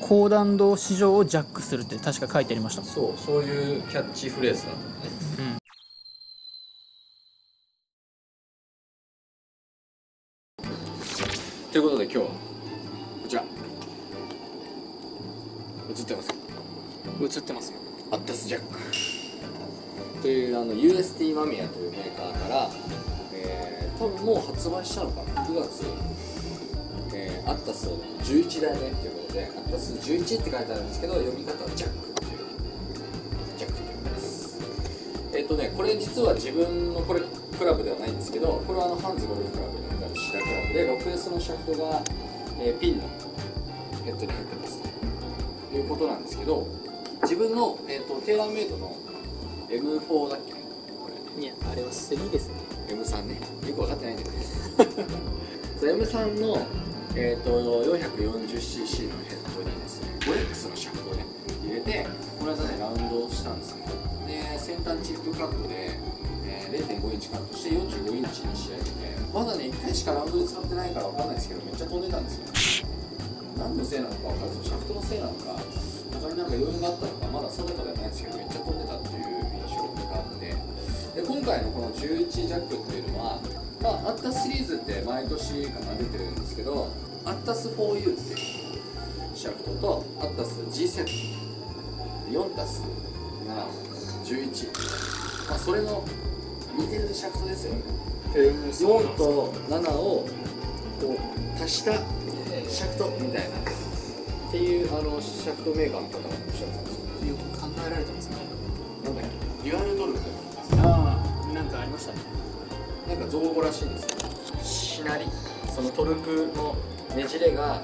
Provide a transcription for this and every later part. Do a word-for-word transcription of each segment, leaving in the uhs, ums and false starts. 高弾道市場をジャックするって確か書いてありました。そうそういうキャッチフレーズなんだよね。うん、ということで今日はこちら映ってます映ってますよアッタスジャックというあの ユーエスティー マミヤというメーカーから、えー、多分もう発売したのかなくがつアッタスじゅういちだいめということで、アッタスじゅういちって書いてあるんですけど、読み方はジャックっていうジャックって呼びます。えっ、ー、とね、これ実は自分のこれクラブではないんですけど、これはあのハンズゴルフクラブにあるシラクラブで ろくエス のシャフトが、えー、ピンのヘッドに入ってますね。ということなんですけど、自分の、えー、とテーラーメイドの エムフォー だっけこれ、ね、いやあれはスリーですね。エムスリー ね、よく分かってないんだけど。エムスリー のえーと よんひゃくよんじゅっシーシー のヘッドにですね ごエックス のシャフトをね入れてこの間ねラウンドをしたんですね。で先端チップカットで、えー、れいてんごインチカットしてよんじゅうごインチに仕上げて、まだねいっかいしかラウンドで使ってないからわかんないですけどめっちゃ飛んでたんですよ。何のせいなのかわかんないですけどシャフトのせいなのか中になんか余裕があったのかまだ定かではないですけどめっちゃ飛んでたっていう印象があって、で今回のこのじゅういちジャックっていうのはまあ、アッタスシリーズって毎年かな出てるんですけど、アッタス フォーユー っていうシャフトとアッタス ジーセブン よんたすななじゅういち、まあ、それの似てるシャフトですよね。よんとななをこう足したシャフトみたいなっていうあのシャフトメーカーの方がおっしゃってたんですよね。よく考えられてますね。なんだっけデュアルドルみたいな。ああ、なんかありましたね。なんか造語らしいんですけど、しなり、そのトルクのねじれが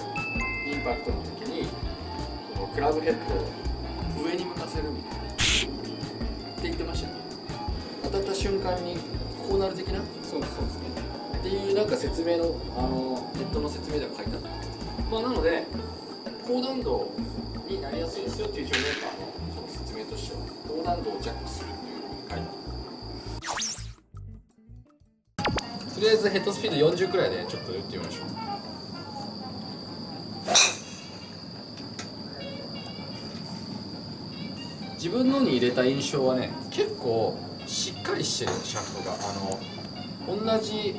インパクトの時にこのクラブヘッドを上に向かせるみたいなって言ってましたね。当たった瞬間にこうなる的な、そうですそうですねっていうなんか説明のあのネットの説明では書いてあった。まあなので高弾道になりやすいですよっていうメーカーの説明としては高弾道をジャックするっていうのに書いてあった。とりあえずヘッドスピードよんじゅうくらいでちょっと打ってみましょう。自分のに入れた印象はね結構しっかりしてるシャフトがあの同じ、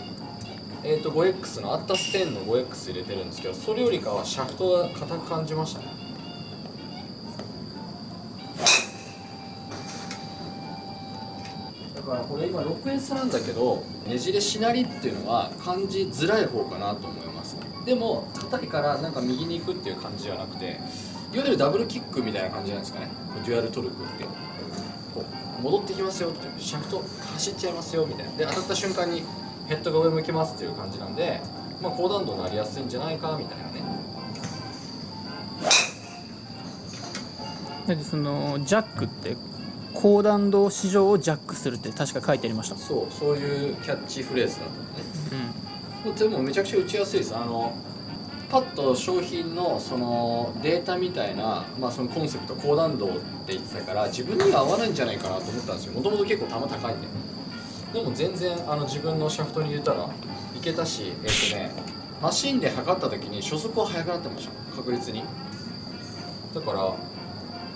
えー、と ごエックス のアッタスじゅうの ごエックス 入れてるんですけどそれよりかはシャフトが硬く感じましたね。だからこれ今 ろくエス なんだけどねじれしなりっていうのは感じづらい方かなと思います、ね、でも硬いからなんか右に行くっていう感じじゃなくていわゆるダブルキックみたいな感じじゃないですかね。デュアルトルクってこう戻ってきますよっていうシャフト走っちゃいますよみたいなで当たった瞬間にヘッドが上向きますっていう感じなんで、まあ、高弾道になりやすいんじゃないかみたいなね。だってそのジャックって高弾道市場をジャックするって確か書いてありました。そうそういうキャッチフレーズだったのね、うん、でもめちゃくちゃ打ちやすいです。あのパッと商品のそのデータみたいな、まあ、そのコンセプト高弾道って言ってたから自分には合わないんじゃないかなと思ったんですよ。もともと結構球高いんででも全然あの自分のシャフトに入れたらいけたし、えっとねマシンで測った時に初速は速くなってました確率に。だから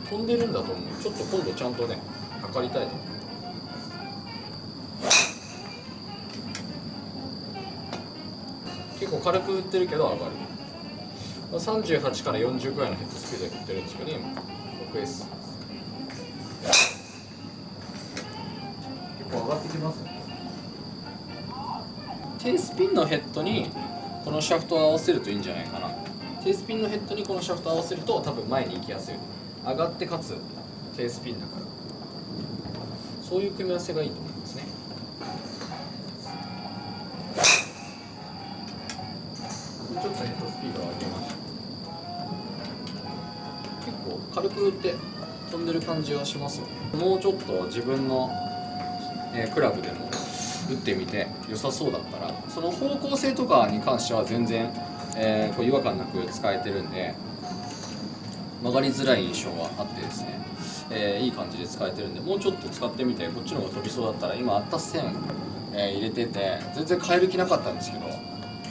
飛んでるんだと思う。ちょっと今度ちゃんとね測りたいと思う。結構軽く打ってるけど上がる。さんじゅうはちからよんじゅうくらいのヘッドスピードで打ってるんですけどね今 ろくエス 結構上がってきますね。低スピンのヘッドにこのシャフトを合わせるといいんじゃないかな。低スピンのヘッドにこのシャフトを合わせると多分前に行きやすい上がってかつ低スピンだからそういう組み合わせがいいと思いますね。ちょっとヘッドスピードを上げました。結構軽く打って飛んでる感じはしますよね。もうちょっと自分の、えー、クラブでも打ってみて良さそうだったらその方向性とかに関しては全然、えー、こう違和感なく使えてるんで曲がりづらい印象はあってですね、えー、いい感じで使えてるんでもうちょっと使ってみてこっちの方が飛びそうだったら今あった線、えー、入れてて全然変える気なかったんですけど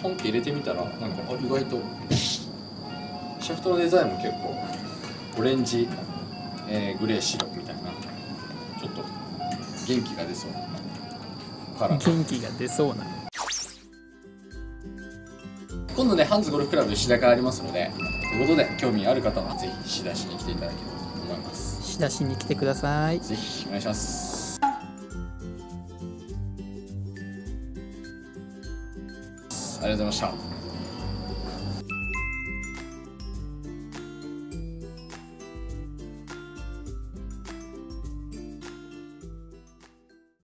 ポンって入れてみたらなんかあ意外とシシャフトのデザインも結構オレンジ、えー、グレー白みたいなちょっと元気が出そうなカラー、元気が出そうな。今度ねハンズゴルフクラブで試打会ありますので、ということで興味ある方はぜひ試打しに来ていただければと思います。試打しに来てください。ぜひお願いします。ありがとうございました。